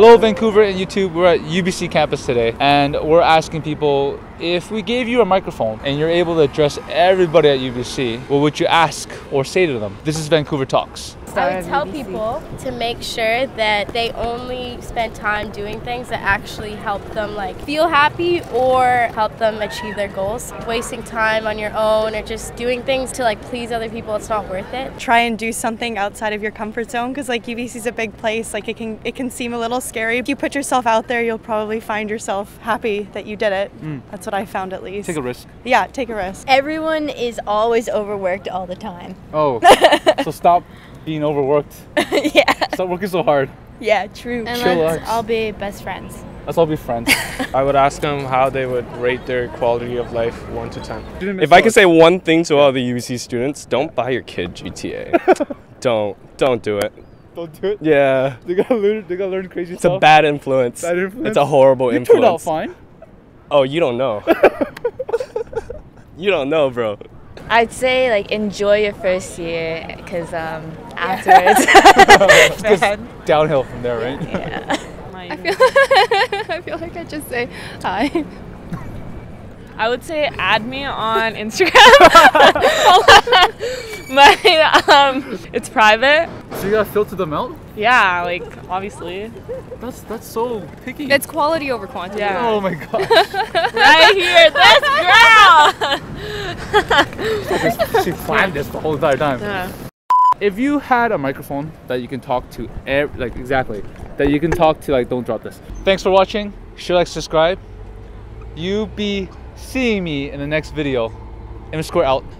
Hello Vancouver and YouTube, we're at UBC campus today and we're asking people, if we gave you a microphone and you're able to address everybody at UBC, what would you ask or say to them? This is Vancouver Talks. I would tell people to make sure that they only spend time doing things that actually help them feel happy or help them achieve their goals. Wasting time on your own or just doing things to please other people, it's not worth it. Try and do something outside of your comfort zone because UBC is a big place, it can seem a little scary. If you put yourself out there, you'll probably find yourself happy that you did it. That's what I found, at least. Take a risk. Yeah, take a risk. Everyone is always overworked all the time. Oh, so stop being overworked. Yeah. Stop working so hard. Yeah, true. And let's all be best friends. Let's all be friends. I would ask them how they would rate their quality of life 1 to 10. If I could say one thing to all the UBC students, don't buy your kid GTA. Don't do it. Don't do it? Yeah. They gotta learn crazy stuff. It's a bad influence. It's a horrible influence. You turned out fine. Oh, you don't know. You don't know, bro. I'd say enjoy your first year because afterwards it's just downhill from there, right? Yeah. I feel like I just say hi. I would say add me on Instagram. But it's private. So you gotta filter them out? Yeah, obviously. That's so picky. That's quality over quantity. Yeah. Oh my gosh. Right here, this girl! She planned this the whole entire time. Yeah. If you had a microphone that you can talk to, don't drop this. Thanks for watching. Share, subscribe. You'll be seeing me in the next video. MSquare out.